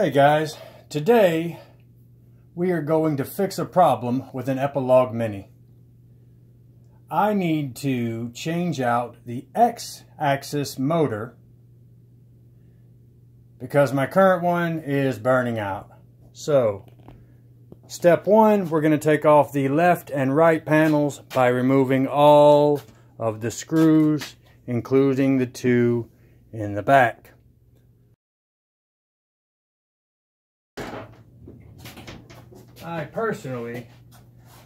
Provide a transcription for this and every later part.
Hey guys, today we are going to fix a problem with an Epilog Mini. I need to change out the X-axis motor because my current one is burning out. So, step one, we're going to take off the left and right panels by removing all of the screws, including the two in the back. I personally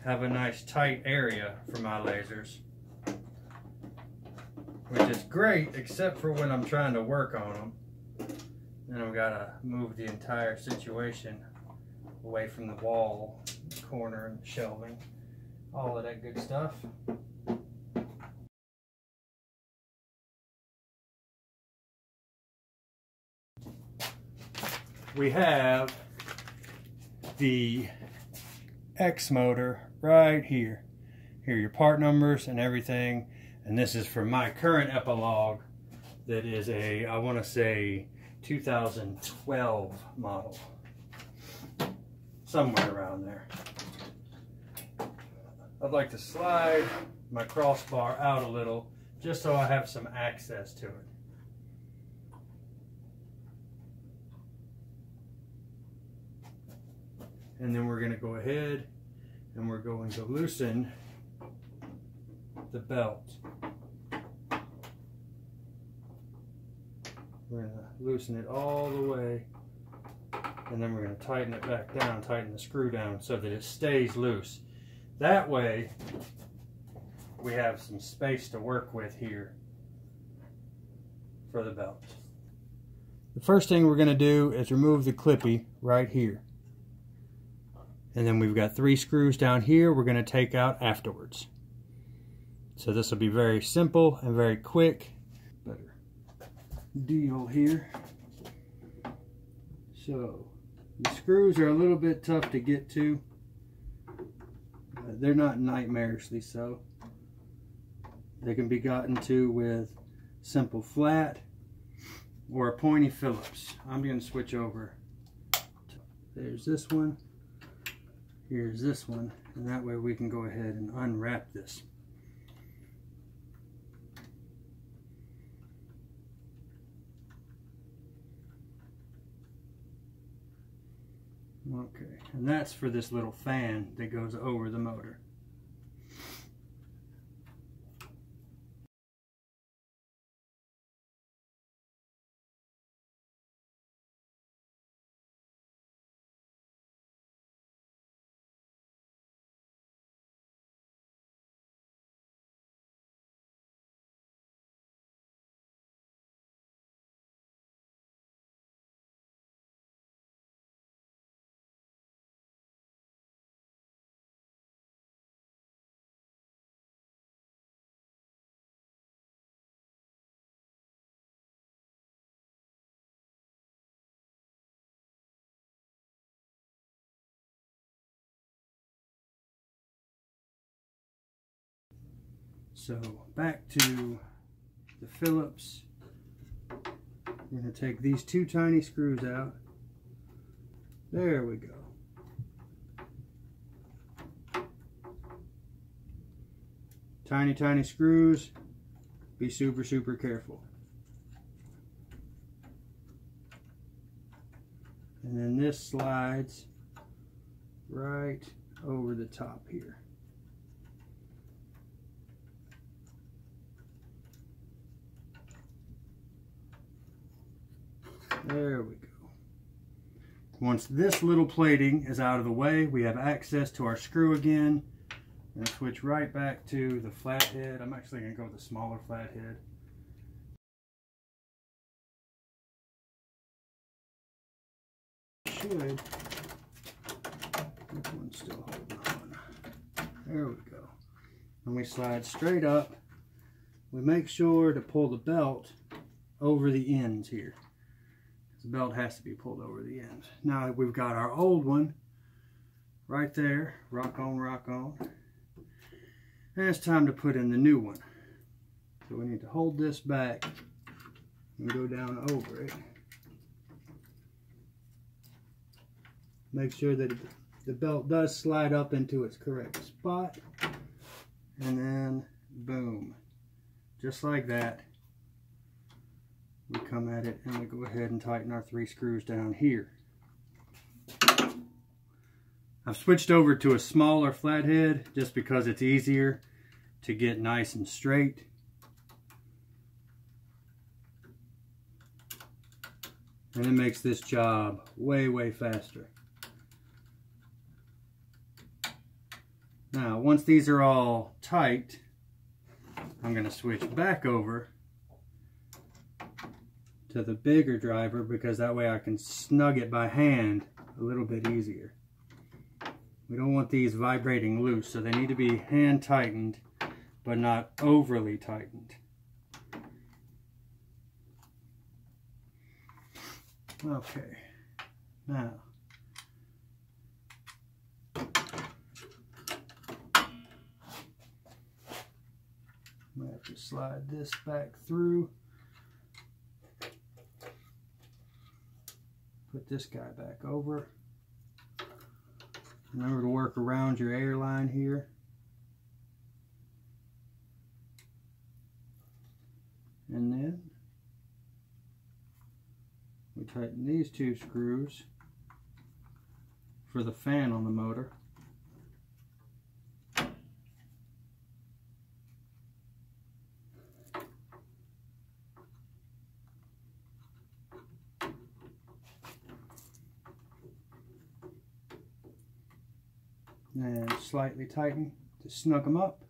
have a nice tight area for my lasers, which is great except for when I'm trying to work on them. Then I've got to move the entire situation away from the wall, corner, and shelving, all of that good stuff. We have the X motor right here. Here are your part numbers and everything. And this is for my current Epilog that is a, I want to say 2012 model. Somewhere around there. I'd like to slide my crossbar out a little just so I have some access to it. And then we're going to go ahead and we're going to loosen the belt. We're going to loosen it all the way and then we're going to tighten it back down, tighten the screw down so that it stays loose. That way we have some space to work with here for the belt. The first thing we're going to do is remove the clippy right here. And then we've got three screws down here we're going to take out afterwards. So this will be very simple and very quick. Better deal here. So the screws are a little bit tough to get to. They're not nightmarishly so. They can be gotten to with simple flat or a pointy Phillips. I'm going to switch over. There's this one. Here's this one, and that way we can go ahead and unwrap this. Okay, and that's for this little fan that goes over the motor. So back to the Phillips, we're going to take these two tiny screws out. There we go. Tiny, tiny screws. Be super, super careful. And then this slides right over the top here. There we go. Once this little plating is out of the way, we have access to our screw again. And switch right back to the flathead. I'm actually going to go with the smaller flathead. Should. This one's still holding on. There we go. And we slide straight up. We make sure to pull the belt over the ends here. The belt has to be pulled over the ends. Now we've got our old one right there, rock on, and it's time to put in the new one. So we need to hold this back and go down over it. Make sure that the belt does slide up into its correct spot. And then, boom. Just like that, we come at it and we go ahead and tighten our 3 screws down here. I've switched over to a smaller flathead just because it's easier to get nice and straight. And it makes this job way, way faster. Now, once these are all tight, I'm going to switch back over to the bigger driver because that way I can snug it by hand a little bit easier. We don't want these vibrating loose, so they need to be hand tightened, but not overly tightened. Okay, now, I'm going to have to slide this back through, put this guy back over. Remember to work around your airline here. And then we tighten these 2 screws for the fan on the motor. And slightly tighten to snug them up.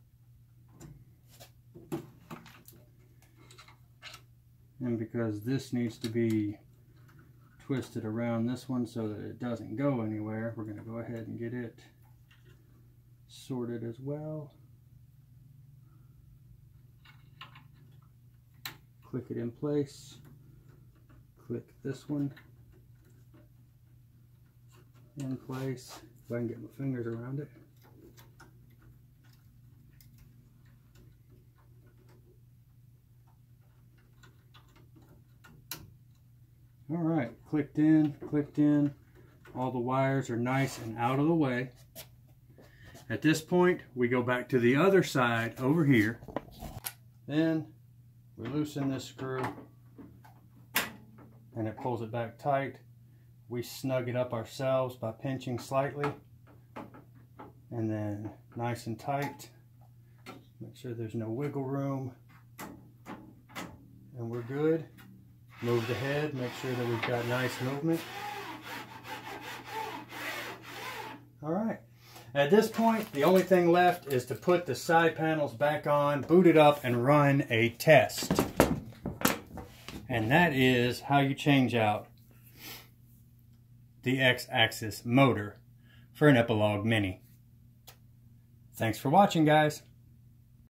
And because this needs to be twisted around this one so that it doesn't go anywhere, we're going to go ahead and get it sorted as well. Click it in place. Click this one in place. If I can get my fingers around it. All right, clicked in, clicked in. All the wires are nice and out of the way. At this point, we go back to the other side over here. Then we loosen this screw and it pulls it back tight. We snug it up ourselves by pinching slightly and then nice and tight. Make sure there's no wiggle room. And we're good. Move the head, make sure that we've got nice movement. All right. At this point, the only thing left is to put the side panels back on, boot it up, and run a test. And that is how you change out the X-axis motor for an Epilog Mini. Thanks for watching, guys.